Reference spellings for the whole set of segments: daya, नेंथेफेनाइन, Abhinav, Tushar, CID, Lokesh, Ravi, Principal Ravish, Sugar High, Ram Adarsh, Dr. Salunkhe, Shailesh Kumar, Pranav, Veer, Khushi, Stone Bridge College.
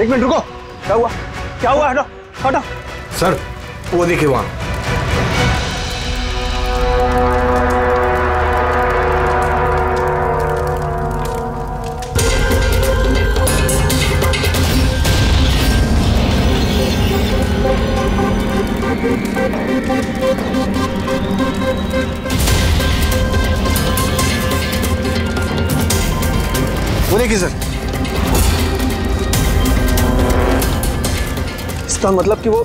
एक मिनट रुको, क्या हुआ? क्या हुआ? हटो हटो सर, वो देखिए वहां। वो देखिए सर, इसका मतलब कि वो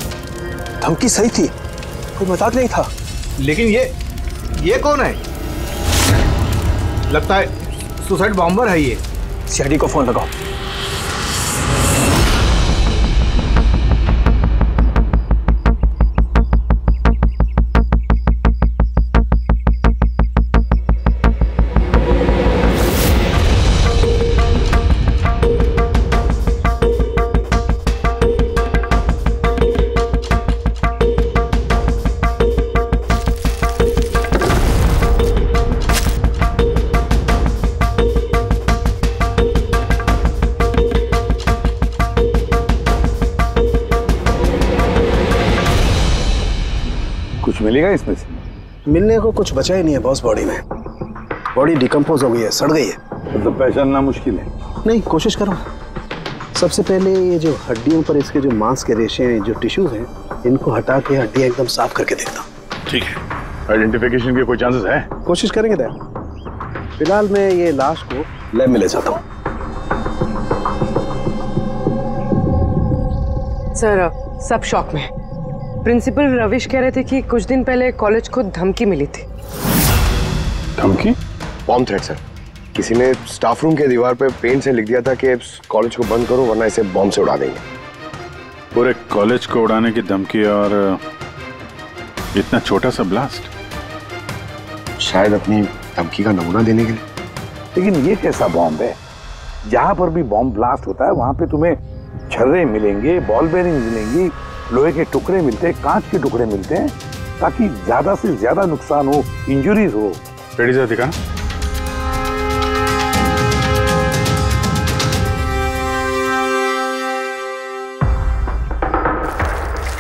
धमकी सही थी, कोई मजाक नहीं था। लेकिन ये कौन है? लगता है सुसाइड बॉम्बर है ये। सीआईडी को फोन लगाओ। मिलेगा इसमें से? मिलने को कुछ बचा ही नहीं है बॉस। बॉडी में, बॉडी डिकम्पोज हो गई है, सड़ गई है। तो पहचानना मुश्किल है। नहीं, कोशिश करो। सबसे पहले ये जो हड्डियों पर इसके जो मांस के रेशे हैं, जो टिश्यूज हैं, इनको हटा के हड्डियाँ एकदम साफ करके देखता हूँ। ठीक है, आइडेंटिफिकेशन के कोई चांसेस है? कोशिश करेंगे दया। फिलहाल मैं ये लाश को लैब में ले जाता हूँ। सर, सब शौक में। प्रिंसिपल रविश कह रहे थे कि कुछ दिन पहले कॉलेज को धमकी मिली थी। धमकी? Bomb threat sir. किसी ने स्टाफ रूम के दीवार पे पेंट से लिख दिया था कि कॉलेज को बंद करो वरना इसे बॉम्ब से उड़ा देंगे। पूरे कॉलेज को उड़ाने की धमकी और इतना छोटा सा ब्लास्ट। शायद अपनी धमकी का नमूना देने के लिए। लेकिन ये कैसा बॉम्ब है? जहाँ पर भी बॉम्ब ब्लास्ट होता है वहाँ पे तुम्हें छर्रे मिलेंगे, बॉल बेयरिंग मिलेंगी, लोहे के टुकड़े मिलते हैं, कांच के टुकड़े मिलते हैं, ताकि ज्यादा से ज्यादा नुकसान हो, इंजुरीज हो। रेडी सर, दिखा।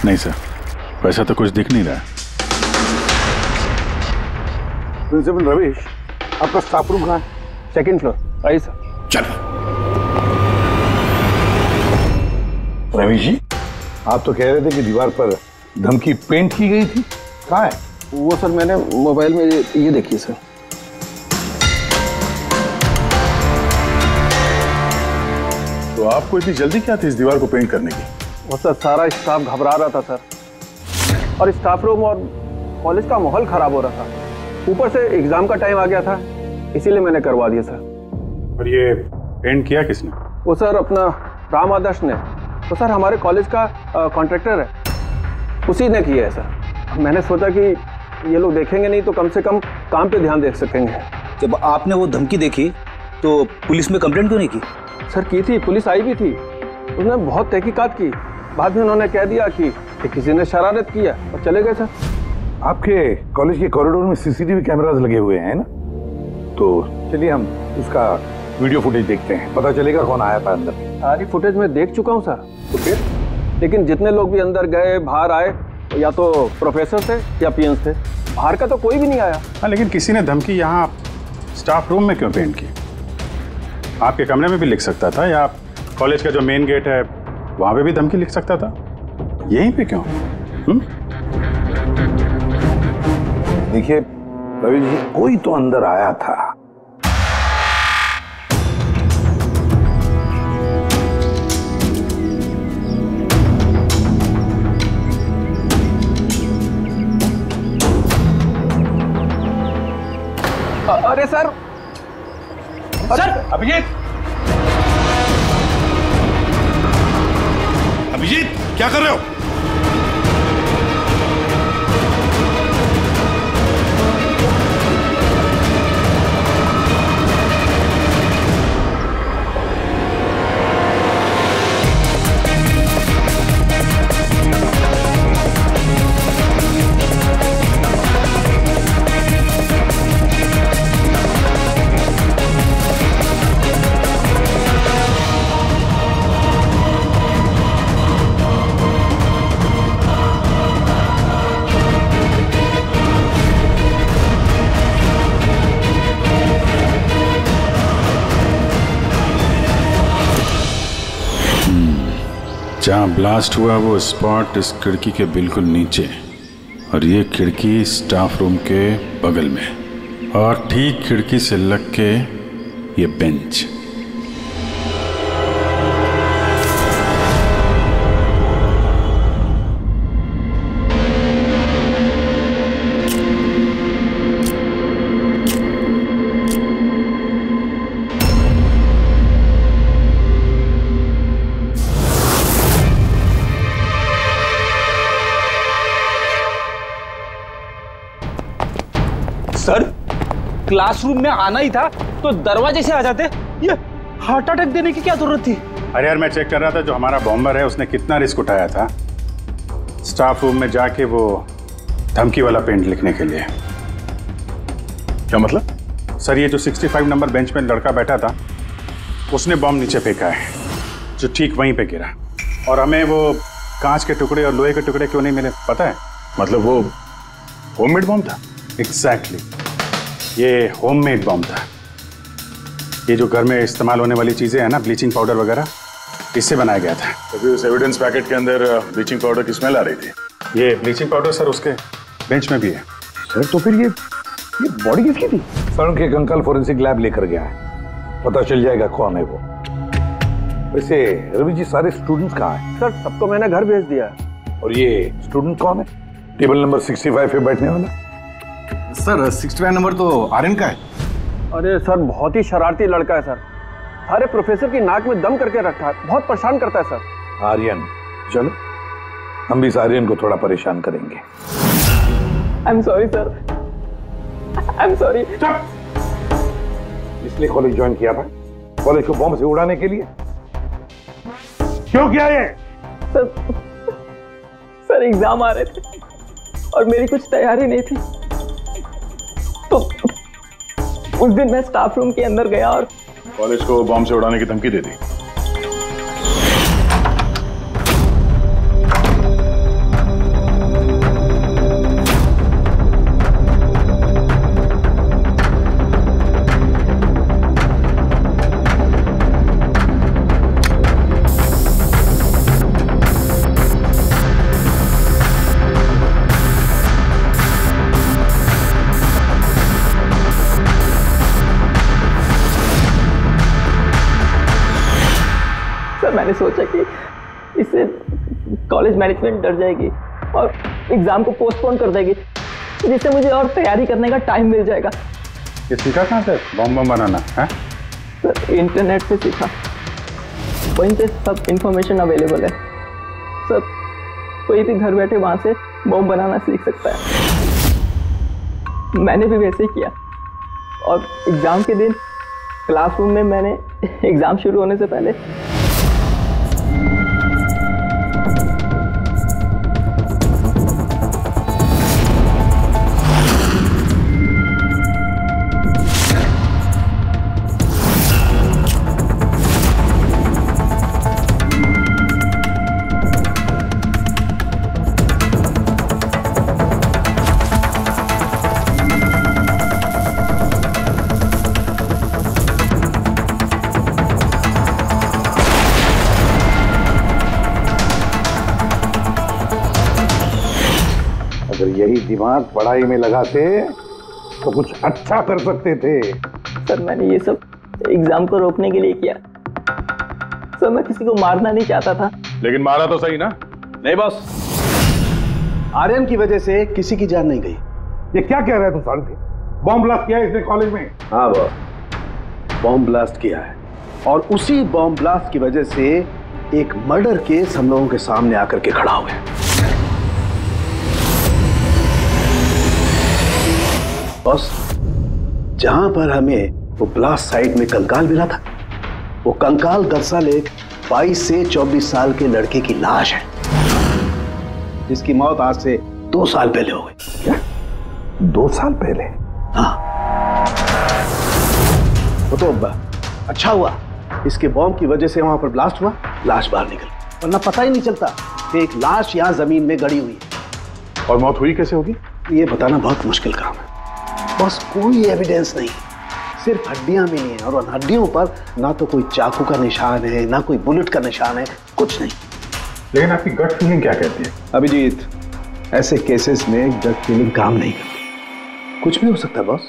नहीं सर, वैसा तो कुछ दिख नहीं रहा। प्रिंसिपल रविश, आपका स्टाफ रूम कहाँ है? Second floor. आइए सर। चलो रविश जी, आप तो कह रहे थे कि दीवार पर धमकी पेंट की गई थी, कहाँ है वो? सर, मैंने मोबाइल में ये देखी सर। तो आपको इतनी जल्दी क्या थी इस दीवार को पेंट करने की? सर, सारा स्टाफ घबरा रहा था सर, और स्टाफ रूम और कॉलेज का माहौल खराब हो रहा था। ऊपर से एग्जाम का टाइम आ गया था, इसीलिए मैंने करवा दिया सर। और ये पेंट किया किसने? वो सर, अपना राम आदर्श ने। तो सर, हमारे कॉलेज का कॉन्ट्रैक्टर है, उसी ने किया है सर। मैंने सोचा कि ये लोग देखेंगे नहीं तो कम से कम काम पे ध्यान दे सकेंगे। जब आपने वो धमकी देखी तो पुलिस में कंप्लेंट क्यों नहीं की? सर की थी, पुलिस आई भी थी, उसने बहुत तहकीकात की। बाद में उन्होंने कह दिया कि किसी ने शरारत किया और चले गए सर। आपके कॉलेज के कॉरिडोर में सीसीटीवी कैमराज लगे हुए हैं ना? तो चलिए हम उसका वीडियो फुटेज देखते हैं, पता चलेगा कौन आया था अंदर। सारी फुटेज मैं देख चुका हूँ सर। तो फिर? लेकिन जितने लोग भी अंदर गए बाहर आए या तो प्रोफेसर थे या पियंस थे, बाहर का तो कोई भी नहीं आया। हाँ, लेकिन किसी ने धमकी यहाँ स्टाफ रूम में क्यों पेंट की? आपके कमरे में भी लिख सकता था, या आप कॉलेज का जो मेन गेट है वहाँ पे भी धमकी लिख सकता था, यहीं पे क्यों? देखिए रवि जी, कोई तो अंदर आया था। अरे सर, सर अभिजीत क्या कर रहे हो? जहाँ ब्लास्ट हुआ वो स्पॉट इस खिड़की के बिल्कुल नीचे, और ये खिड़की स्टाफ रूम के बगल में, और ठीक खिड़की से लग के ये बेंच। क्लासरूम में आना ही था तो दरवाजे से आ जाते, ये हार्ट अटैक देने की क्या जरूरत थी? अरे यार, मैं चेक कर रहा था, जो हमारा बॉम्बर है उसने कितना रिस्क उठाया था स्टाफ रूम में जाके वो धमकी वाला पेंट लिखने के लिए। क्या मतलब? सर, ये जो 65 नंबर बेंच में लड़का बैठा था उसने बम नीचे फेंका है, जो ठीक वहीं पे गिरा, और हमें वो कांच के टुकड़े और लोहे के टुकड़े क्यों नहीं मिले पता है? मतलब वो होममेड बम था। एग्जैक्टली, ये होममेड बम था। ये जो घर में इस्तेमाल होने वाली चीज़ें हैं ना, ब्लीचिंग पाउडर वगैरह, इससे बनाया गया था। तो फिर उस एविडेंस पैकेट के अंदर ब्लीचिंग पाउडर की स्मेल आ रही थी। ये ब्लीचिंग पाउडर सर उसके बेंच में भी है। सर तो फिर ये बॉडी किसकी थी? सर उनके एक अंकल फोरेंसिक लैब लेकर गया है, पता चल जाएगा कौन है वो। वैसे रवि जी, सारे स्टूडेंट्स कहाँ हैं? सर सबको मैंने घर भेज दिया है। और ये स्टूडेंट कौन है टेबल नंबर 65 पे बैठने वाला? सर 65 नंबर तो आर्यन का है। अरे सर, बहुत ही शरारती लड़का है सर, सारे प्रोफेसर की नाक में दम करके रखा है, बहुत परेशान करता है सर। आर्यन, चलो हम भी इस आर्यन को थोड़ा परेशान करेंगे। I am sorry sir, I am sorry. इसलिए कॉलेज ज्वाइन किया था, कॉलेज को बॉम्ब से उड़ाने के लिए? क्यों किया ये? सर एग्जाम आ रहे थे और मेरी कुछ तैयारी नहीं थी, तो उस दिन मैं स्टाफ रूम के अंदर गया और कॉलेज को बॉम्ब से उड़ाने की धमकी दे दी। सोचा कि इससे कॉलेज मैनेजमेंट डर जाएगी और एग्जाम को पोस्टपोन कर देगी, जिससे मुझे और तैयारी करने का टाइम मिल जाएगा। ये सीखा कहाँ से बम बनाना है? सर इंटरनेट से सीखा, वहीं से सब इंफॉर्मेशन अवेलेबल है सर, कोई भी घर बैठे वहाँ से बम बनाना सीख सकता है। मैंने भी वैसे ही किया, और एग्ज़ाम के दिन क्लासरूम में मैंने एग्ज़ाम शुरू होने से पहले दिमाग पढ़ाई में लगाते तो कुछ अच्छा कर सकते थे। सर मैंने ये सब एग्जाम को रोकने के लिए किया। सर मैं किसी को मारना नहीं चाहता था। लेकिन मारा तो सही ना? नहीं बॉस, आर्यन की वजह से किसी की जान नहीं गई। ये क्या कह रहा है तुषार जी? बॉम्ब ब्लास्ट किया है इसने कॉलेज में? हाँ बॉस, बॉम्ब ब्लास्ट किया है और उसी बॉम्ब ब्लास्ट की वजह से एक मर्डर केस हम लोगों के सामने आकर के खड़ा हुआ है। बॉस, जहां पर हमें वो ब्लास्ट साइट में कंकाल मिला था, वो कंकाल दरअसल एक 22 से 24 साल के लड़के की लाश है जिसकी मौत आज से 2 साल पहले हो गई। क्या 2 साल पहले? हाँ। वो तो अच्छा हुआ इसके बॉम्ब की वजह से वहां पर ब्लास्ट हुआ, लाश बाहर निकल, वरना पता ही नहीं चलता कि एक लाश यहाँ जमीन में गड़ी हुई है। और मौत हुई कैसे होगी? ये बताना बहुत मुश्किल काम है बस, कोई एविडेंस नहीं, सिर्फ हड्डियां मिली हैं और उन हड्डियों पर ना तो कोई चाकू का निशान है ना कोई बुलेट का निशान है, कुछ नहीं। लेकिन आपकी गट फीलिंग क्या कहती है? अभिजीत, ऐसे केसेस में गट फीलिंग काम नहीं करती। कुछ भी हो सकता है बॉस,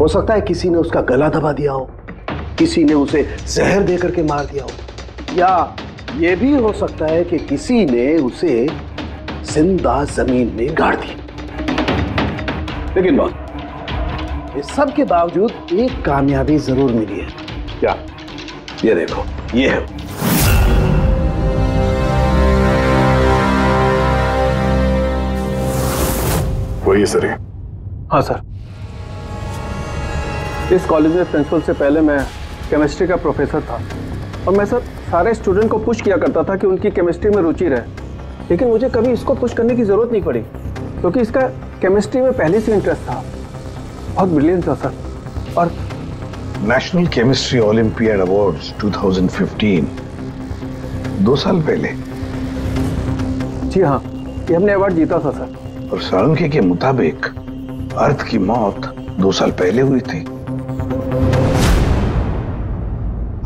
हो सकता है किसी ने उसका गला दबा दिया हो, किसी ने उसे जहर दे करके मार दिया हो, या ये भी हो सकता है कि किसी ने उसे जिंदा जमीन में गाड़ दिया। लेकिन बॉस, इस सब के बावजूद एक कामयाबी जरूर मिली है। क्या? ये देखो, ये है। वही सर? हाँ सर, इस कॉलेज में प्रिंसिपल से पहले मैं केमिस्ट्री का प्रोफेसर था और मैं सर सारे स्टूडेंट को पुश किया करता था कि उनकी केमिस्ट्री में रुचि रहे, लेकिन मुझे कभी इसको पुश करने की ज़रूरत नहीं पड़ी क्योंकि इसका केमिस्ट्री में पहले से इंटरेस्ट था। बहुत ब्रिलियंट था सर। और नेशनल केमिस्ट्री ओलंपियाड अवार्ड्स 2015 2 साल पहले? जी हाँ, ये हमने अवार्ड जीता था सर। और सारंगी के मुताबिक अर्थ की मौत 2 साल पहले हुई थी।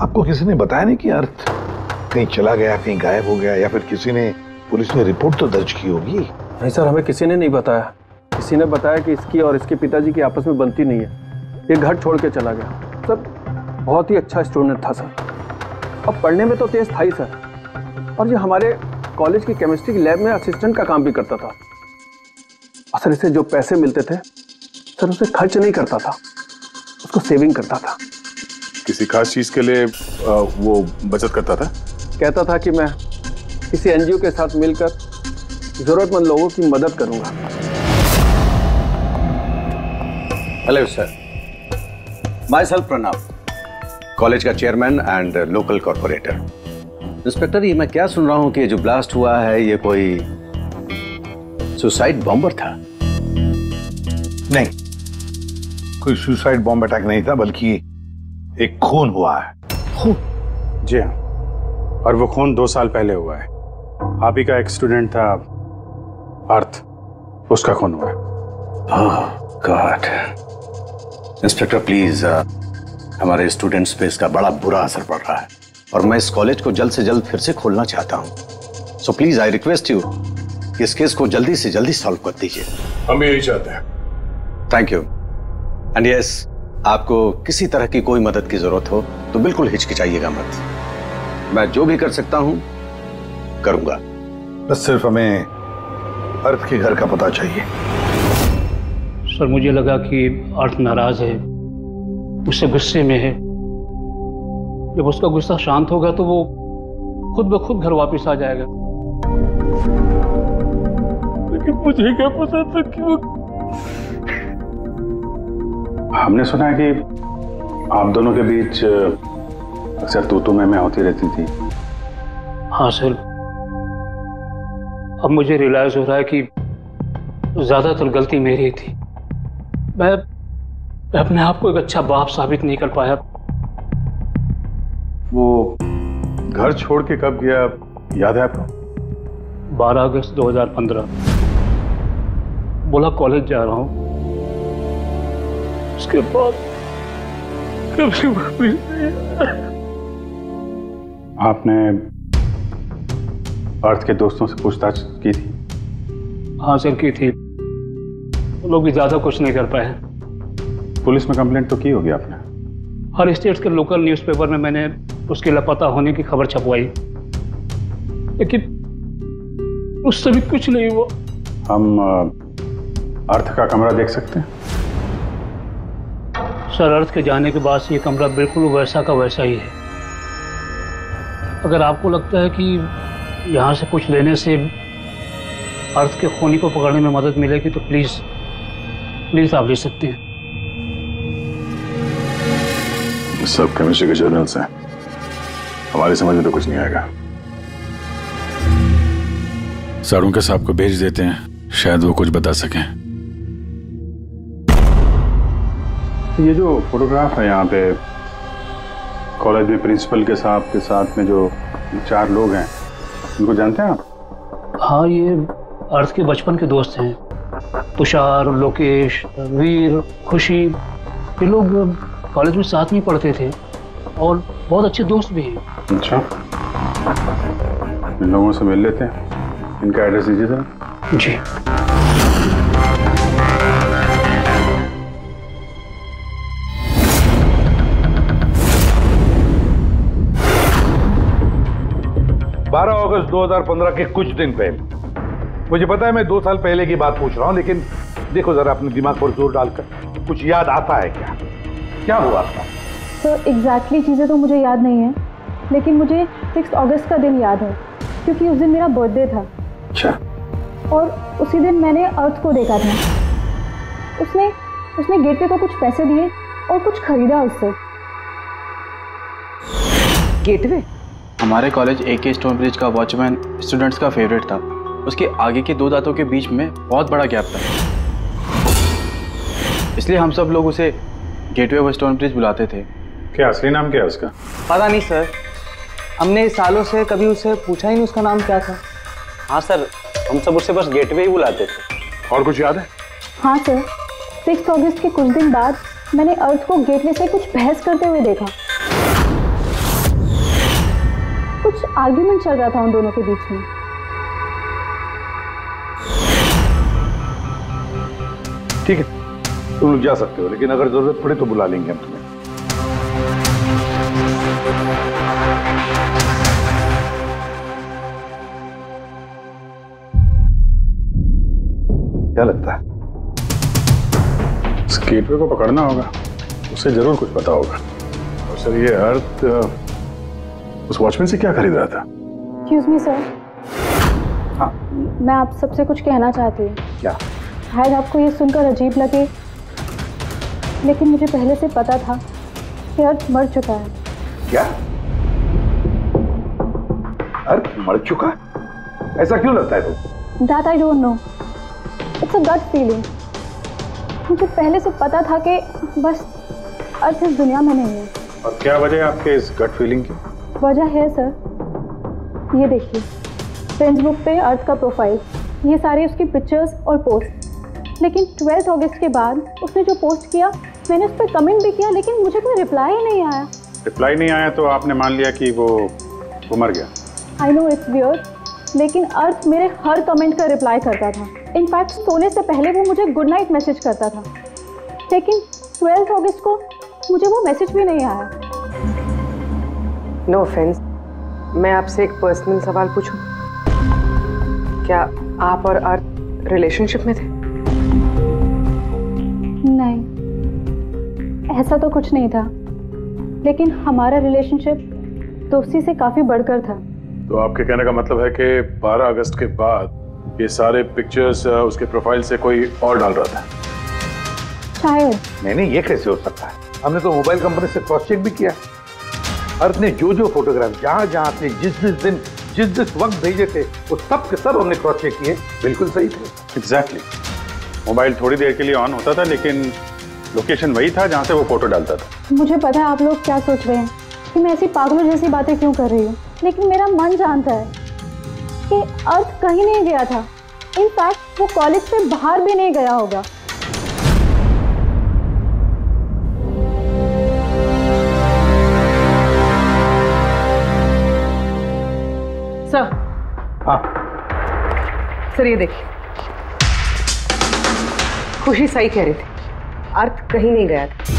आपको किसी ने बताया नहीं कि अर्थ कहीं चला गया, कहीं गायब हो गया, या फिर किसी ने पुलिस में रिपोर्ट तो दर्ज की होगी? नहीं सर, हमें किसी ने नहीं बताया। किसी ने बताया कि इसकी और इसके पिताजी की आपस में बनती नहीं है, ये घर छोड़ के चला गया। सर बहुत ही अच्छा स्टूडेंट था सर और पढ़ने में तो तेज था ही सर, और ये हमारे कॉलेज की केमिस्ट्री की लैब में असिस्टेंट का काम भी करता था। सर इसे जो पैसे मिलते थे सर उसे खर्च नहीं करता था, उसको सेविंग करता था। किसी खास चीज के लिए वो बचत करता था? कहता था कि मैं किसी एनजीओ के साथ मिलकर जरूरतमंद लोगों की मदद करूंगा। Hello sir, myself Pranav, college का chairman and local corporator. Inspector, ये मैं क्या सुन रहा हूँ कि जो ब्लास्ट हुआ है ये कोई सुसाइड बॉम्बर था? नहीं, कोई सुसाइड बॉम्ब अटैक नहीं था, बल्कि एक खून हुआ है। खून? जी हाँ, और वो खून 2 साल पहले हुआ है। आप ही का एक स्टूडेंट था अर्थ, उसका खून हुआ है। Oh god. इंस्पेक्टर प्लीज, हमारे स्टूडेंट्स पे इसका बड़ा बुरा असर पड़ रहा है और मैं इस कॉलेज को जल्द से जल्द फिर से खोलना चाहता हूँ। So please I request you, इस केस को जल्दी से जल्दी सॉल्व कर दीजिए। हम यही चाहते हैं। Thank you. एंड यस, आपको किसी तरह की कोई मदद की जरूरत हो तो बिल्कुल हिचकिचाइएगा मत, मैं जो भी कर सकता हूं करूंगा। बस सिर्फ हमें अर्थ के घर का पता चाहिए। सर मुझे लगा कि अर्थ नाराज है, उससे गुस्से में है, जब उसका गुस्सा शांत होगा तो वो खुद ब खुद घर वापस आ जाएगा। मुझे क्या पता था कि वो... हमने सुना है कि आप दोनों के बीच अक्सर तू मैं होती रहती थी। हाँ सर, अब मुझे रियलाइज हो रहा है कि ज्यादातर गलती मेरी थी। मैं अपने आप को एक अच्छा बाप साबित नहीं कर पाया। वो घर छोड़ के कब गया याद है आपको? 12 अगस्त 2015। बोला कॉलेज जा रहा हूँ, उसके बाद कभी वापस नहीं आया। आपने अर्थ के दोस्तों से पूछताछ की थी? हाँ सर की थी, वो लोग भी ज़्यादा कुछ नहीं कर पाए। पुलिस में कंप्लेंट तो की होगी आपने? हर स्टेट्स के लोकल न्यूज़पेपर में मैंने उसके लापता होने की खबर छपवाई, लेकिन उससे भी कुछ नहीं हुआ। हम अर्थ का कमरा देख सकते हैं? सर, अर्थ के जाने के बाद से ये कमरा बिल्कुल वैसा का वैसा ही है। अगर आपको लगता है कि यहाँ से कुछ लेने से अर्थ के खूनी को पकड़ने में मदद मिलेगी तो प्लीज़ आप ले सकते हैं। सब केमिस्ट्री के जर्नल्स हैं, हमारी समझ में तो कुछ नहीं आएगा। सर, उनके साहब को भेज देते हैं, शायद वो कुछ बता सकें। ये जो फोटोग्राफ है यहाँ पे कॉलेज में प्रिंसिपल के साहब के साथ में जो 4 लोग हैं, उनको जानते हैं आप? हाँ, ये अर्थ के बचपन के दोस्त हैं, तुषार, लोकेश, वीर, खुशी। ये लोग कॉलेज में साथ में पढ़ते थे और बहुत अच्छे दोस्त भी हैं। अच्छा, इन लोगों से मिल लेते हैं। इनका एड्रेस दीजिए सर। जी। बारह अगस्त 2015 के कुछ दिन पहले, मुझे पता है मैं 2 साल पहले की बात पूछ रहा हूँ, लेकिन देखो जरा अपने दिमाग पर जोर डालकर, कुछ याद आता है क्या? क्या हुआ था? सर, एग्जैक्टली चीज़ें तो मुझे याद नहीं है, लेकिन मुझे 6 अगस्त का दिन याद है, क्योंकि उस दिन मेरा बर्थडे था। अच्छा। और उसी दिन मैंने अर्थ को देखा था। उसने गेट पे को कुछ पैसे दिए और कुछ खरीदा उससे। गेटवे? हमारे कॉलेज AK स्टोन ब्रिज का वॉचमैन स्टूडेंट्स का फेवरेट था। उसके आगे के 2 दांतों के बीच में बहुत बड़ा गैप था, इसलिए हम सब लोग उसे गेटवे ऑफ स्टोन ब्रिज बुलाते थे। क्या असली नाम क्या है उसका? पता नहीं सर, हमने सालों से कभी उसे पूछा ही नहीं उसका नाम क्या था। हाँ सर, हम सब उसे बस गेटवे ही बुलाते थे। और कुछ याद है? हाँ सर, 6 अगस्त के कुछ दिन बाद मैंने अर्थ को गेटवे से कुछ बहस करते हुए देखा। कुछ आर्ग्यूमेंट चल रहा था उन दोनों के बीच में। ठीक है, तुम लोग जा सकते हो, लेकिन अगर जरूरत पड़े तो बुला लेंगे हम तुम्हें। क्या लगता है? इस गेटवे को पकड़ना होगा, उसे जरूर कुछ पता होगा। और सर, ये अर्थ उस वॉचमैन से क्या खरीद रहा था? Excuse me sir. हाँ, मैं आप सबसे कुछ कहना चाहती हूँ। क्या? शायद आपको ये सुनकर अजीब लगे, लेकिन मुझे पहले से पता था कि अर्थ मर चुका है। क्या? अर्थ मर चुका? ऐसा क्यों लगता है तुमको? That I don't know. It's a gut feeling. मुझे पहले से पता था कि बस अर्थ इस दुनिया में नहीं है। और क्या वजह है आपके इस gut feeling की? वजह है सर, ये देखिए फेसबुक पे अर्थ का प्रोफाइल, ये सारे उसकी पिक्चर्स और पोस्ट। लेकिन 12 अगस्त के बाद उसने जो पोस्ट किया, मैंने उस पर कमेंट भी किया, लेकिन मुझे कोई रिप्लाई नहीं आया। रिप्लाई नहीं आया तो आपने मान लिया कि वो मर गया? आई नो इट्स वियर्ड, लेकिन अर्थ मेरे हर कमेंट का रिप्लाई करता था। इनफैक्ट सोने से पहले वो मुझे गुड नाइट मैसेज करता था, लेकिन 12 अगस्त को मुझे वो मैसेज भी नहीं आया। नो ऑफेंस, मैं आपसे एक पर्सनल सवाल पूछूं? क्या आप और अर्थ रिलेशनशिप में थे? नहीं, ऐसा तो कुछ नहीं था, लेकिन हमारा रिलेशनशिप दोस्ती से काफी बढ़कर था। तो आपके कहने का मतलब है कि 12 अगस्त के बाद ये सारे पिक्चर्स उसके प्रोफाइल से कोई और डाल रहा था? शायद। नहीं, ये कैसे हो सकता है? हमने तो मोबाइल कंपनी से क्रॉस चेक भी किया। अर्थ ने जो फोटोग्राफ जहाँ थे, जिस वक्त भेजे थे, वो सब के सब हमने क्रॉस चेक किए, बिल्कुल सही थे। एग्जैक्टली। मोबाइल थोड़ी देर के लिए ऑन होता था, लेकिन लोकेशन वही था जहाँ से वो फोटो डालता था। मुझे पता है आप लोग क्या सोच रहे हैं कि मैं ऐसी पागलों जैसी बातें क्यों कर रही हूँ, लेकिन मेरा मन जानता है कि अर्थ कहीं नहीं गया था। इनफैक्ट वो कॉलेज से बाहर भी नहीं गया होगा। सर। हाँ। सर, ये देखिए। खुशी सही कह रही थी, अर्थ कहीं नहीं गया था।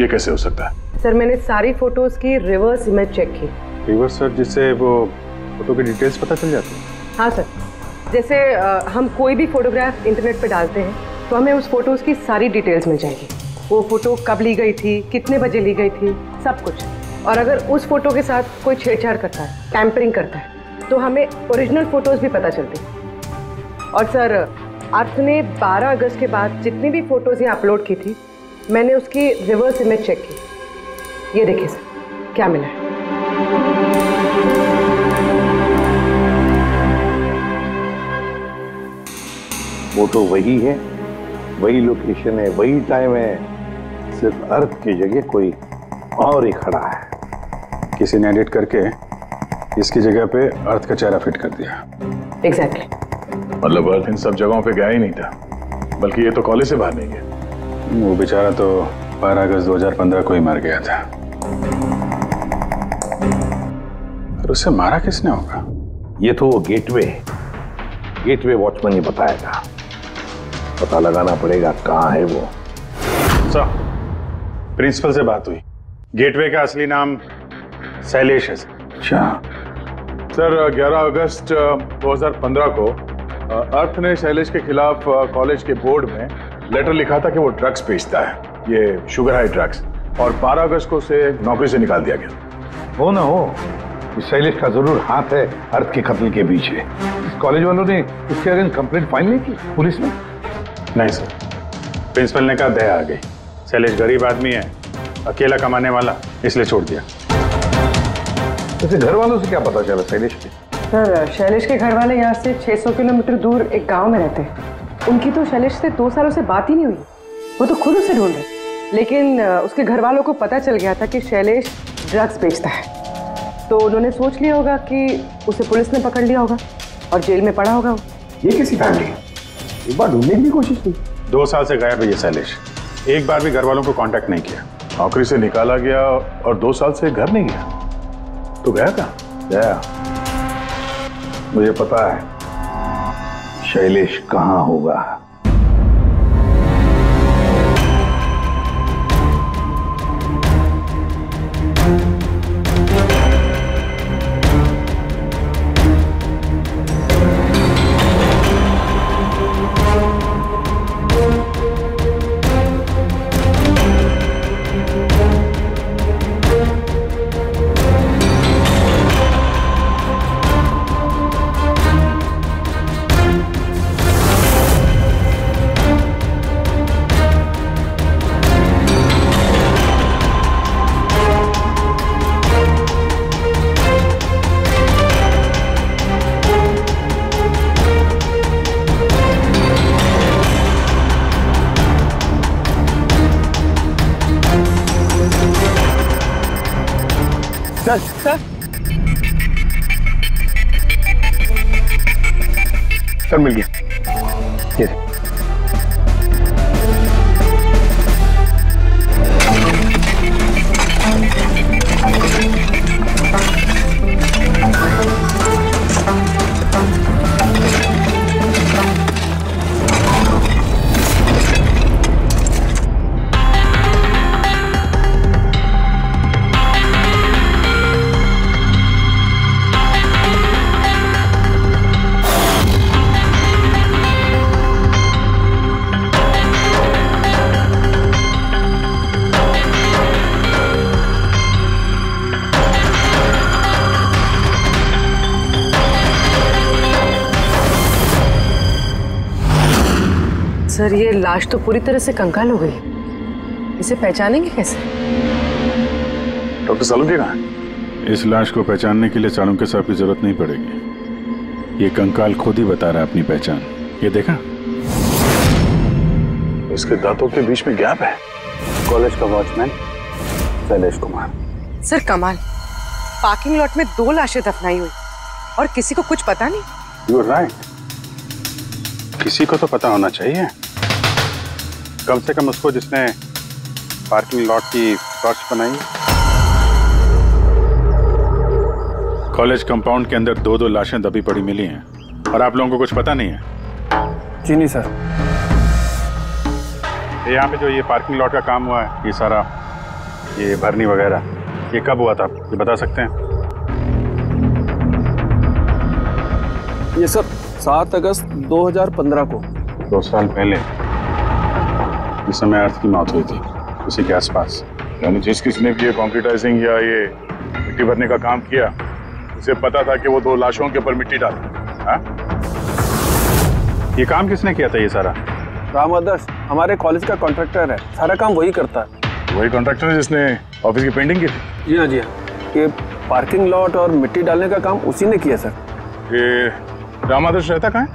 ये कैसे हो सकता है? सर मैंने सारी फोटोज की रिवर्स इमेज चेक की। रिवर्स सर जिससे वो फोटो की डिटेल्स पता चल जाती है? हाँ सर, जैसे हम कोई भी फोटोग्राफ इंटरनेट पे डालते हैं तो हमें उस फोटोज़ की सारी डिटेल्स मिल जाएगी। वो फ़ोटो कब ली गई थी, कितने बजे ली गई थी, सब कुछ। और अगर उस फोटो के साथ कोई छेड़छाड़ करता है, टैम्परिंग करता है, तो हमें ओरिजिनल फ़ोटोज़ भी पता चलती हैं। और सर अर्थ ने 12 अगस्त के बाद जितनी भी फ़ोटोज़ यहाँ अपलोड की थी, मैंने उसकी रिवर्स इमेज चेक की। ये देखिए सर क्या मिला है। फोटो वही है, वही लोकेशन है, वही टाइम है, सिर्फ अर्थ की जगह कोई और ही खड़ा है। किसी ने एडिट करके इसकी जगह पे अर्थ का चेहरा फिट कर दिया। एग्जैक्टली। मतलब अर्थ इन सब जगहों पे गया ही नहीं था, बल्कि ये तो कॉलेज से बाहर नहीं गया। वो बेचारा तो 12 अगस्त 2015 को ही मर गया था। और उसे मारा किसने होगा? ये तो वो गेटवे वॉचमैन ही बताएगा। पता लगाना पड़ेगा कहाँ है वो। सर, प्रिंसिपल से बात हुई, गेटवे का असली नाम शैलेश है। अच्छा। सर 11 अगस्त 2015 को अर्थ ने शैलेश के खिलाफ कॉलेज के बोर्ड में लेटर लिखा था कि वो ड्रग्स बेचता है, ये शुगर हाई ड्रग्स, और 12 अगस्त को उसे नौकरी से निकाल दिया गया। हो ना हो, शैलेश का जरूर हाथ है अर्थ के कत्ल के पीछे। कॉलेज वालों ने उसके अगेंस्ट कंप्लेंट फाइल नहीं की पुलिस में? नहीं सर, प्रिंसिपल ने कहा दया आ गई, शैलेश गरीब आदमी है, अकेला कमाने वाला, इसलिए छोड़ दिया। वैसे घर वालों से क्या पता चला शैलेश के? सर शैलेश के घर वाले यहाँ से 600 किलोमीटर दूर एक गांव में रहते हैं। उनकी तो शैलेश से 2 सालों से बात ही नहीं हुई, वो तो खुद उसे ढूंढ रहे। लेकिन उसके घर वालों को पता चल गया था कि शैलेश ड्रग्स बेचता है, तो उन्होंने सोच लिया होगा कि उसे पुलिस ने पकड़ लिया होगा और जेल में पड़ा होगा। ये किसी फैमिली एक बार ढूंढने की कोशिश की। 2 साल से गायब है ये शैलेश, एक बार भी घर वालों को कांटेक्ट नहीं किया। नौकरी से निकाला गया और 2 साल से घर नहीं गया, तो गया कहाँ? गया, मुझे पता है शैलेश कहाँ होगा। सर मिल गया। ये सर ये लाश तो पूरी तरह से कंकाल हो गई, इसे पहचानेंगे कैसे? डॉक्टर सालुंके कहाँ है? इस लाश को पहचानने के लिए सालुंके साहब की जरूरत नहीं पड़ेगी, ये कंकाल खुद ही बता रहा है अपनी पहचान। ये देखा, इसके दांतों के बीच में गैप है। कॉलेज का वॉचमैन शैलेश कुमार। सर कमाल, पार्किंग लॉट में 2 लाशें दफनाई हुई और किसी को कुछ पता नहीं। यू आर राइट, किसी को तो पता होना चाहिए, कम से कम उसको जिसने पार्किंग लॉट की टॉर्च बनाई। कॉलेज कंपाउंड के अंदर 2-2 लाशें दबी पड़ी मिली हैं और आप लोगों को कुछ पता नहीं है? जी नहीं सर। यहाँ पे जो ये पार्किंग लॉट का काम हुआ है, ये सारा ये भरनी वगैरह, ये कब हुआ था ये बता सकते हैं? ये सब 7 अगस्त 2015 को। 2 साल पहले इस समय अर्थ की मौत हुई थी, उसी के आसपास। यानी जिस किसने भी ये कॉन्क्रीटाइजिंग या ये मिट्टी भरने का काम किया, उसे पता था कि वो 2 लाशों के ऊपर मिट्टी डाल। ये काम किसने किया था? ये सारा राम आदर्श हमारे कॉलेज का कॉन्ट्रैक्टर है, सारा काम वही करता है। वही कॉन्ट्रैक्टर है जिसने ऑफिस की पेंटिंग की थी? जी हाँ जी हाँ, ये पार्किंग लॉट और मिट्टी डालने का काम उसी ने किया सर। ये राम आदर्श रहता कहाँ है?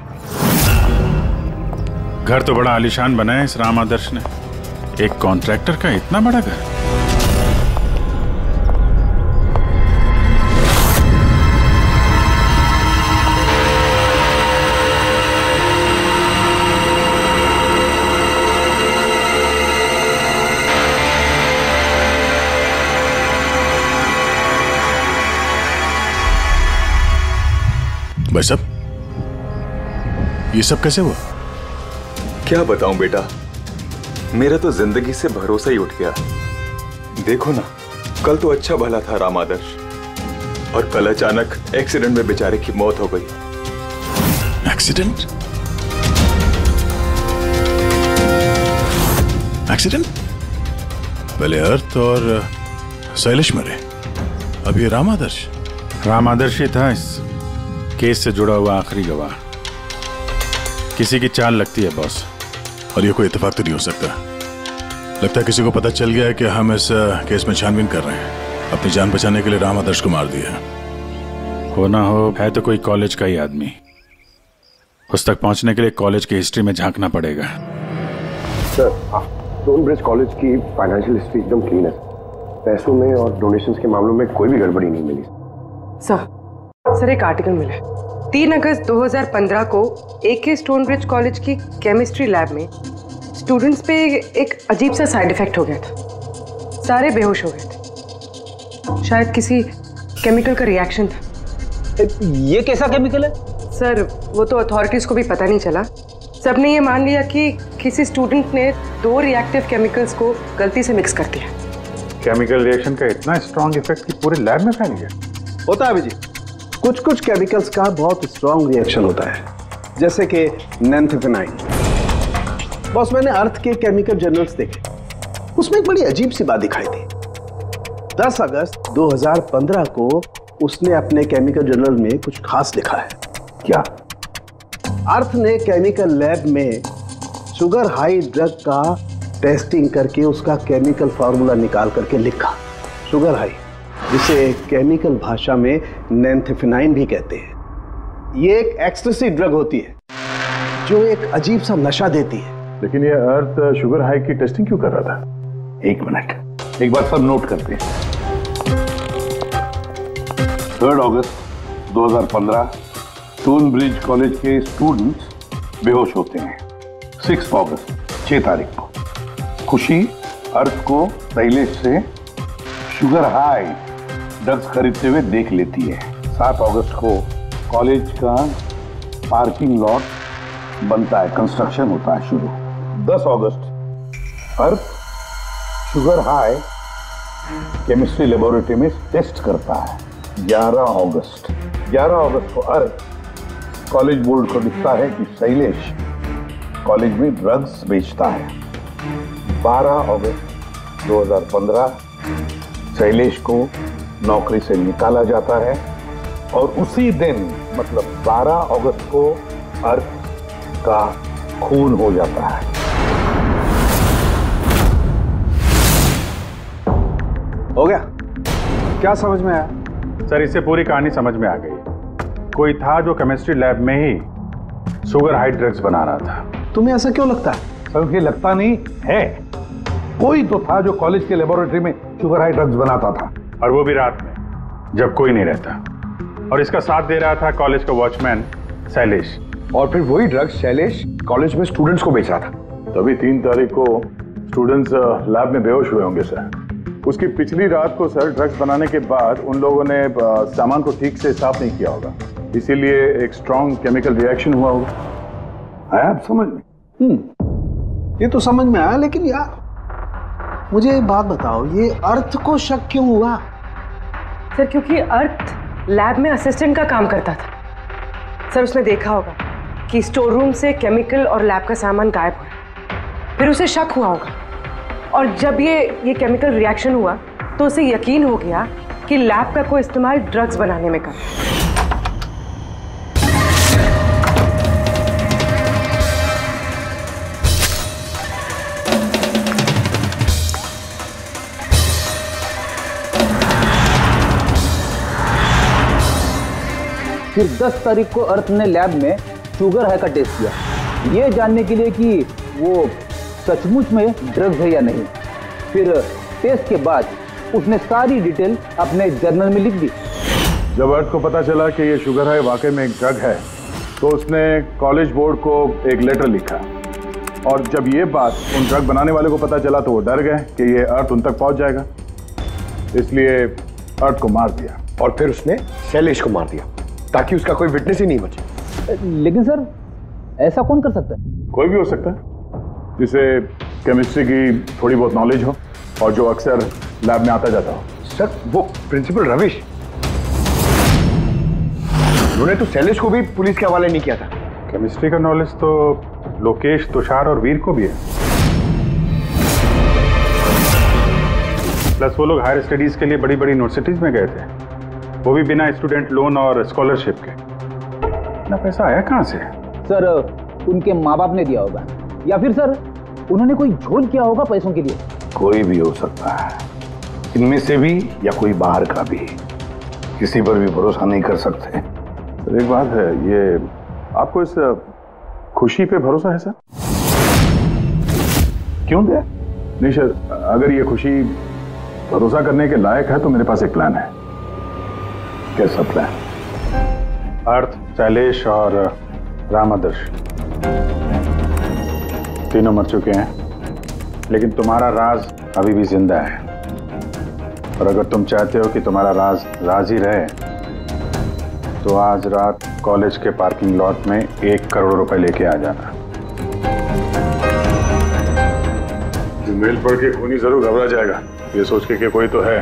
घर तो बड़ा आलीशान बनाया इस राम आदर्श ने, एक कॉन्ट्रैक्टर का इतना बड़ा घर। भाई साहब, ये सब कैसे हुआ? क्या बताऊं बेटा, मेरा तो जिंदगी से भरोसा ही उठ गया। देखो ना, कल तो अच्छा भला था राम आदर्श, और कल अचानक एक्सीडेंट में बेचारे की मौत हो गई। एक्सीडेंट? एक्सीडेंट? पहले अर्थ और शैलेश मरे, अब ये राम आदर्श। राम आदर्श ही था इस केस से जुड़ा हुआ आखिरी गवाह। किसी की चाल लगती है बॉस, और ये कोई इत्तेफाक तो नहीं हो सकता। लगता है किसी को पता चल गया है कि हम इस केस में छानबीन कर रहे हैं, अपनी जान बचाने के लिए राम आदर्श को मार दिया। हो ना हो, है तो कोई कॉलेज का ही आदमी। उस तक पहुंचने के लिए कॉलेज की हिस्ट्री में झांकना पड़ेगा। सर, स्टोन ब्रिज कॉलेज की फाइनेंशियल हिस्ट्री एकदम क्लीन है। पैसों में और डोनेशन के मामलों में कोई भी गड़बड़ी नहीं मिली। सर, एक आर्टिकल मिला है। 3 अगस्त 2015 को एके स्टोन ब्रिज कॉलेज की केमिस्ट्री लैब में स्टूडेंट्स पे एक अजीब सा साइड इफेक्ट हो गया था। सारे बेहोश हो गए थे, शायद किसी केमिकल का रिएक्शन था। ये कैसा केमिकल है सर? वो तो अथॉरिटीज को भी पता नहीं चला। सबने ये मान लिया कि किसी स्टूडेंट ने 2 रिएक्टिव केमिकल्स को गलती से मिक्स कर दिया। केमिकल रिएक्शन का इतना स्ट्रॉन्ग इफेक्ट कि पूरे लैब में फैल गया। होता है अभी जी, कुछ कुछ केमिकल्स का बहुत स्ट्रॉन्ग रिएक्शन होता है, जैसे कि नेंथेफेनाइन। बॉस, मैंने अर्थ के केमिकल जर्नल्स देखे, उसमें एक बड़ी अजीब सी बात दिखाई थी। 10 अगस्त 2015 को उसने अपने केमिकल जर्नल में कुछ खास लिखा है। क्या? अर्थ ने केमिकल लैब में शुगर हाई ड्रग का टेस्टिंग करके उसका केमिकल फार्मूला निकाल करके लिखा। शुगर हाई, जिसे केमिकल भाषा में नेंथेफेनाइन भी कहते हैं, ये एक एक्सटेसी ड्रग होती है जो एक अजीब सा नशा देती है। लेकिन ये अर्थ शुगर हाई की टेस्टिंग क्यों कर रहा था? एक मिनट, एक बार सब नोट करते हैं। 3 अगस्त 2015, स्टोन ब्रिज कॉलेज के स्टूडेंट्स बेहोश होते हैं। 6 अगस्त, 6 तारीख को खुशी अर्थ को शैलेश से शुगर हाई ड्रग्स खरीदते हुए देख लेती है। 7 अगस्त को कॉलेज का पार्किंग लॉट बनता है, कंस्ट्रक्शन होता है शुरू। 10 अगस्त, Arth sugar high chemistry laboratory में टेस्ट करता है। 11 अगस्त को अर्थ कॉलेज बोर्ड को लिखता है कि शैलेश कॉलेज में ड्रग्स बेचता है। 12 अगस्त 2015, शैलेश को नौकरी से निकाला जाता है, और उसी दिन मतलब 12 अगस्त को अर्थ का खून हो जाता है। हो गया? क्या समझ में आया सर? इससे पूरी कहानी समझ में आ गई। कोई था जो केमिस्ट्री लैब में ही शुगर हाई ड्रग्स बना रहा था। तुम्हें ऐसा क्यों लगता है सर? ये लगता नहीं है, कोई तो था जो कॉलेज के लेबोरेटरी में शुगर हाई ड्रग्स बनाता था, और वो भी रात में जब कोई नहीं रहता। और इसका साथ दे रहा था कॉलेज का वॉचमैन शैलेश, और फिर वही ड्रग्स शैलेश कॉलेज में स्टूडेंट्स को बेच रहा था। तभी 3 तारीख को स्टूडेंट्स लैब में बेहोश हुए होंगे सर। उसकी पिछली रात को सर ड्रग्स बनाने के बाद उन लोगों ने सामान को ठीक से साफ नहीं किया होगा, इसीलिए एक स्ट्रॉन्ग केमिकल रिएक्शन हुआ होगा। आया आप समझ में? ये तो समझ में आया, लेकिन यार मुझे एक बात बताओ, ये अर्थ को शक क्यों हुआ? सर क्योंकि अर्थ लैब में असिस्टेंट का काम करता था। सर उसने देखा होगा कि स्टोर रूम से केमिकल और लैब का सामान गायब हो रहा, फिर उसे शक हुआ होगा, और जब ये केमिकल रिएक्शन हुआ तो उसे यकीन हो गया कि लैब का कोई इस्तेमाल ड्रग्स बनाने में कर। फिर 10 तारीख को अर्थ ने लैब में शुगर हाई का टेस्ट किया, ये जानने के लिए कि वो सचमुच में ड्रग्स है या नहीं। फिर टेस्ट के बाद उसने सारी डिटेल अपने जर्नल में लिख दी। जब अर्थ को पता चला कि ये शुगर हाई वाकई में एक ड्रग है, तो उसने कॉलेज बोर्ड को एक लेटर लिखा, और जब ये बात उन ड्रग बनाने वाले को पता चला तो वो डर गए कि ये अर्थ उन तक पहुँच जाएगा, इसलिए अर्थ को मार दिया और फिर उसने शैलेश को मार दिया ताकि उसका कोई विटनेस ही नहीं बचे। लेकिन सर ऐसा कौन कर सकता है? कोई भी हो सकता है जिसे केमिस्ट्री की थोड़ी बहुत नॉलेज हो और जो अक्सर लैब में आता जाता हो। सर वो प्रिंसिपल रविश, उन्होंने तो शैलेश को भी पुलिस के हवाले नहीं किया था। केमिस्ट्री का नॉलेज तो लोकेश, तुषार और वीर को भी है, प्लस वो लोग हायर स्टडीज के लिए बड़ी बड़ी यूनिवर्सिटीज में गए थे, वो भी बिना स्टूडेंट लोन और स्कॉलरशिप के। इतना पैसा आया कहाँ से? सर उनके माँ बाप ने दिया होगा, या फिर सर उन्होंने कोई झोल किया होगा पैसों के लिए। कोई भी हो सकता है, इनमें से भी या कोई बाहर का भी, किसी पर भी भरोसा नहीं कर सकते। सर एक बात है, ये आपको इस खुशी पे भरोसा है सर? क्यों दे? नहीं सर, अगर ये खुशी भरोसा करने के लायक है तो मेरे पास एक प्लान है। कैसा प्लान? अर्थ, शैलेश और राम आदर्श तीनों मर चुके हैं, लेकिन तुम्हारा राज अभी भी जिंदा है, और अगर तुम चाहते हो कि तुम्हारा राज ही रहे तो आज रात कॉलेज के पार्किंग लॉट में 1 करोड़ रुपए लेके आ जाना। मेल पढ़ के खूनी जरूर घबरा जाएगा ये सोच के कि कोई तो है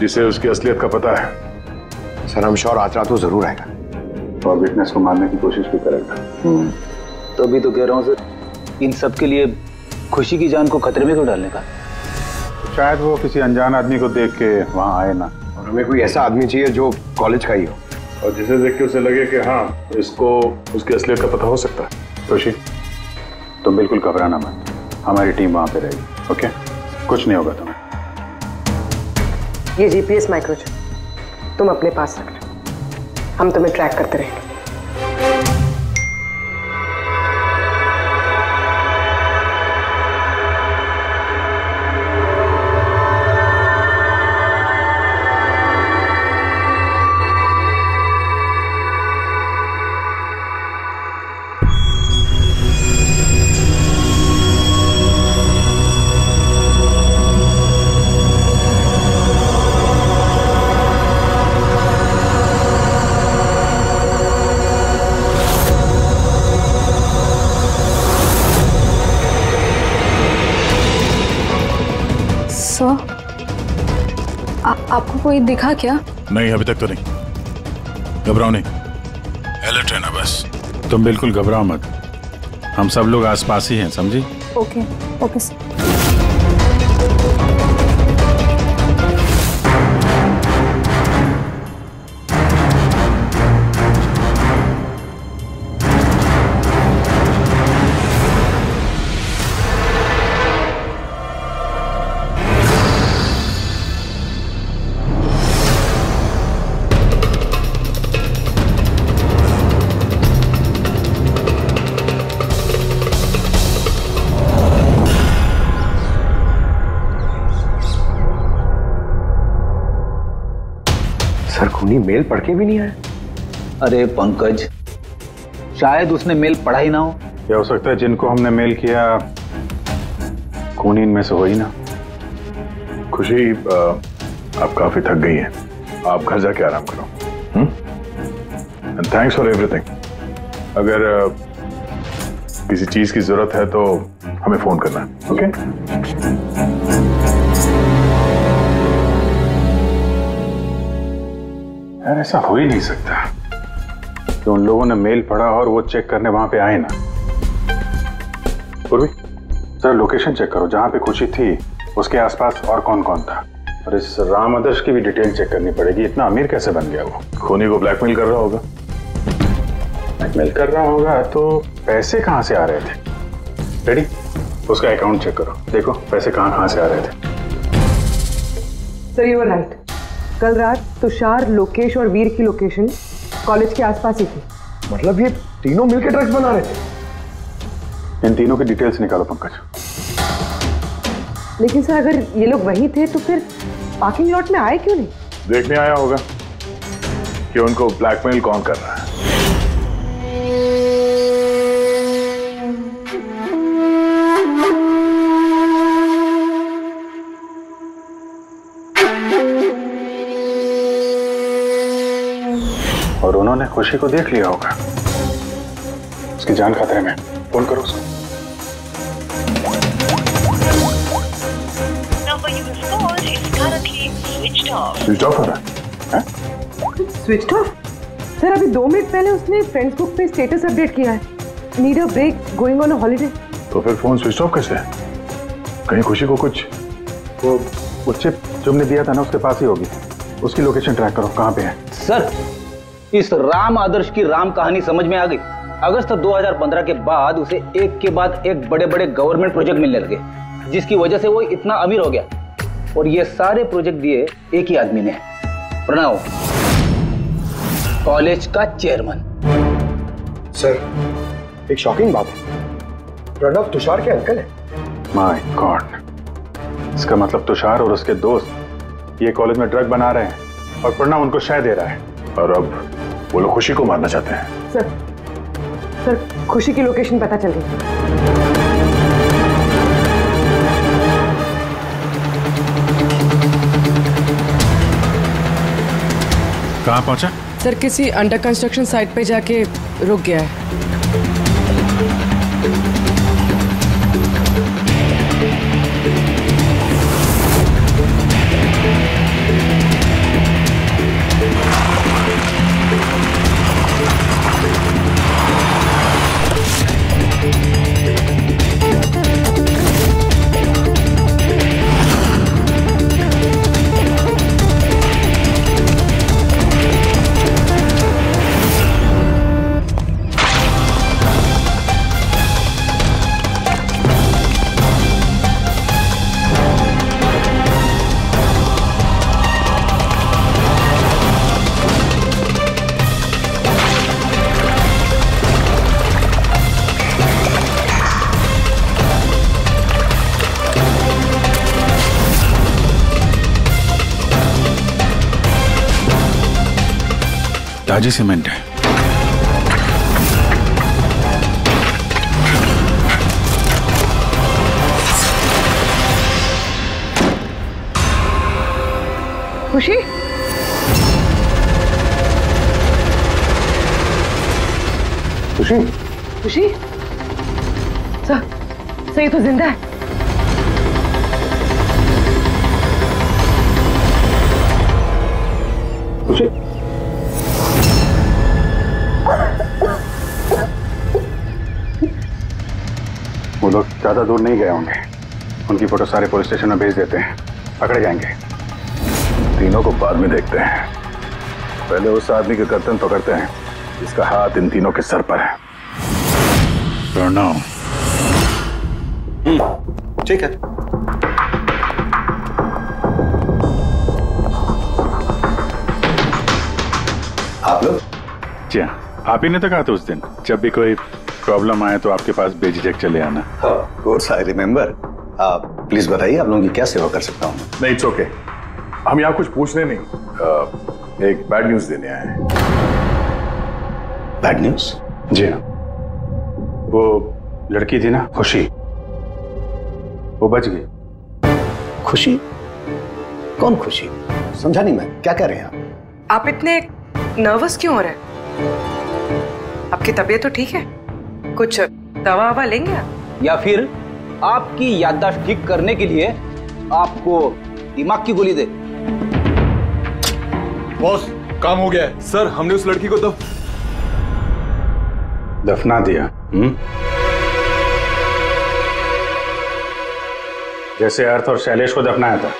जिसे उसकी असलियत का पता है। सर हम श्योर आज रात वो जरूर आएगा और विटनेस को मारने की कोशिश भी करेगा। तभी तो कह रहा हूँ सर, इन सब के लिए खुशी की जान को खतरे में क्यों डालने का? शायद वो किसी अनजान आदमी को देख के वहाँ आए ना, और हमें कोई ऐसा आदमी चाहिए जो कॉलेज का ही हो और जिसे देख के उसे लगे कि हाँ इसको उसकी असलियत का पता हो सकता है। खुशी तुम बिल्कुल घबराना मत, हमारी टीम वहाँ पे रहेगी। ओके, कुछ नहीं होगा तुम्हें। ये GPS माइक्रोचिप तुम अपने पास रखना, हम तुम्हें ट्रैक करते रहेंगे। आपको कोई दिखा क्या? नहीं अभी तक तो नहीं। घबराओ नहीं, अलर्ट रहना बस। तुम बिल्कुल घबराओ मत, हम सब लोग आसपास ही हैं, समझी? Okay okay sir. मेल पढ़ के भी नहीं आया? अरे पंकज, शायद उसने मेल पढ़ा ही ना हो। क्या हो सकता है जिनको हमने मेल किया खूनी इनमें से हो ही ना। खुशी आप काफी थक गई हैं, आप घर जाके आराम करो। And thanks for everything. अगर किसी चीज की जरूरत है तो हमें फोन करना, ओके? यार ऐसा हो ही नहीं सकता कि उन लोगों ने मेल पढ़ा और वो चेक करने वहां पे आए ना। पूर्वी, सर लोकेशन चेक करो जहां पे खुशी थी, उसके आसपास और कौन कौन था, और इस राम आदर्श की भी डिटेल चेक करनी पड़ेगी। इतना अमीर कैसे बन गया वो? खूनी को ब्लैकमेल कर रहा होगा। ब्लैकमेल कर रहा होगा तो पैसे कहाँ से आ रहे थे? रेडी, उसका अकाउंट चेक करो, देखो पैसे कहाँ कहाँ से आ रहे थे। सर यू आर राइट, कल रात तुषार, लोकेश और वीर की लोकेशन कॉलेज के आसपास ही थी। मतलब ये तीनों मिलकर ड्रग्स बना रहे थे। इन तीनों की डिटेल्स निकालो पंकज। लेकिन सर अगर ये लोग वही थे तो फिर पार्किंग लॉट में आए क्यों नहीं? देखने आया होगा कि उनको ब्लैकमेल कौन कर रहा है। और उन्होंने खुशी को देख लिया होगा, उसकी जान खतरे में। फोन करो उसको। स्विच ऑफ हो रहा है? Switch off? सर अभी 2 मिनट पहले उसने फेसबुक पे स्टेटस अपडेट किया है, need a break, going on a holiday. तो फिर फोन स्विच ऑफ कैसे है? कहीं खुशी को कुछ वो चिप तुमने दिया था ना, उसके पास ही होगी। उसकी लोकेशन ट्रैक करो, कहाँ पे है। सर इस राम आदर्श की राम कहानी समझ में आ गई। अगस्त 2015 के बाद उसे एक के बाद एक बड़े बड़े गवर्नमेंट प्रोजेक्ट मिलने लगे, जिसकी वजह से वो इतना अमीर हो गया। और ये सारे प्रोजेक्ट दिए एक ही आदमी ने, प्रणव, कॉलेज का चेयरमैन। सर एक शॉकिंग बात है, प्रणव तुषार के अंकल है। माय गॉड, इसका मतलब तुषार और उसके दोस्त ये कॉलेज में ड्रग बना रहे हैं और प्रणव उनको शह दे रहा है, और अब वो लोग खुशी को मारना चाहते हैं। सर खुशी की लोकेशन पता चल गई। कहाँ पहुंचा? सर किसी अंडर कंस्ट्रक्शन साइट पे जाके रुक गया है। सीमेंट है, खुशी खुशी खुशी सही तो जिंदा है। खुशी वो लोग ज्यादा दूर नहीं गए होंगे, उनकी फोटो सारे पुलिस स्टेशन में भेज देते हैं, पकड़े जाएंगे। तीनों को बाद में देखते हैं, पहले उस आदमी के गर्दन पकड़ते हैं जिसका हाथ इन तीनों के सर पर है। प्रणव ठीक है, आप लोग जी हाँ, आप ही ने तो कहा था उस दिन जब भी कोई प्रॉब्लम आए तो आपके पास बेझिझक चले आना। Of course I remember. आप प्लीज बताइए आप लोगों की क्या सेवा कर सकता हूँ? नहीं इट्स ओके, हम यहाँ कुछ पूछने नहीं, एक बैड न्यूज देने आए हैं। Bad news? जी हाँ, वो लड़की थी ना खुशी, वो बच गई। खुशी? कौन खुशी? समझा नहीं मैं, क्या कह रहे हैं आप इतने नर्वस क्यों हो रहे हैं? आपकी तबीयत तो ठीक है? कुछ दवा लेंगे या फिर आपकी याददाश्त ठीक करने के लिए आपको दिमाग की गोली दे। बॉस काम हो गया है। सर हमने उस लड़की को दफना दिया। जैसे अर्थ और शैलेश को दफनाया था।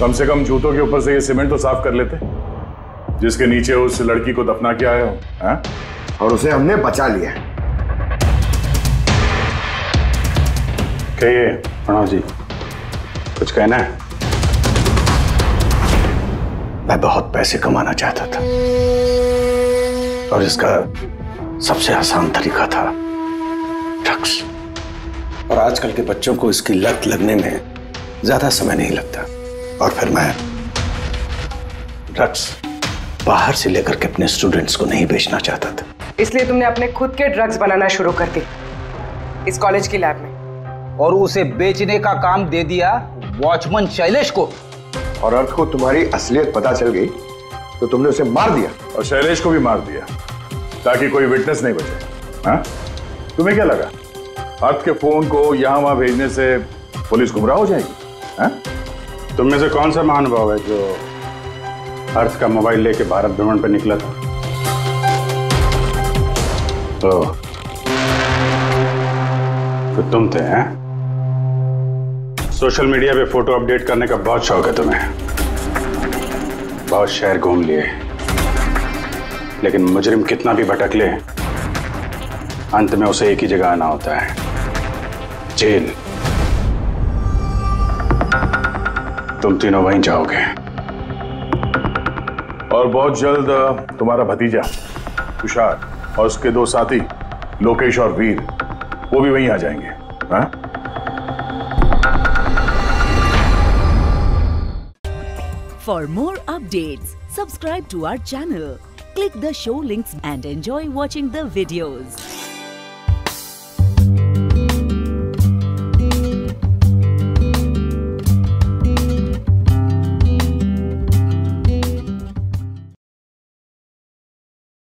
कम से कम जूतों के ऊपर से ये सीमेंट तो साफ कर लेते जिसके नीचे उस लड़की को दफना के आए हो, और उसे हमने बचा लिया। कहिए प्रणव जी, कुछ कहना है? मैं बहुत पैसे कमाना चाहता था और इसका सबसे आसान तरीका था ड्रग्स, और आजकल के बच्चों को इसकी लत लगने में ज्यादा समय नहीं लगता। और फिर मैं ड्रग्स बाहर से लेकर के अपने स्टूडेंट्स को नहीं बेचना चाहता था। इसलिए तुमने अपने खुद के ड्रग्स बनाना शुरू कर दी इस कॉलेज की लैब में, और उसे बेचने का काम दे दिया वॉचमैन शैलेश को। और अर्थ को तुम्हारी असलियत पता चल गई तो तुमने उसे मार दिया और शैलेश को भी मार दिया ताकि कोई विटनेस नहीं बचे। हाँ? तुम्हें क्या लगा अर्थ के फोन को यहाँ वहाँ भेजने से पुलिस गुमराह हो जाएगी? हाँ? तुम में से कौन सा महानुभाव है जो अर्थ का मोबाइल लेके भारत भ्रमण पर निकला था? तो तुम थे, हैं? सोशल मीडिया पे फोटो अपडेट करने का बहुत शौक है तुम्हें, बहुत शहर घूम लिए, लेकिन मुजरिम कितना भी भटक ले अंत में उसे एक ही जगह आना होता है, जेल। तुम तीनों वहीं जाओगे और बहुत जल्द तुम्हारा भतीजा तुषार और उसके दो साथी लोकेश और वीर, वो भी वहीं आ जाएंगे। हाँ? For more updates, subscribe to our channel, click the show links and enjoy watching the videos.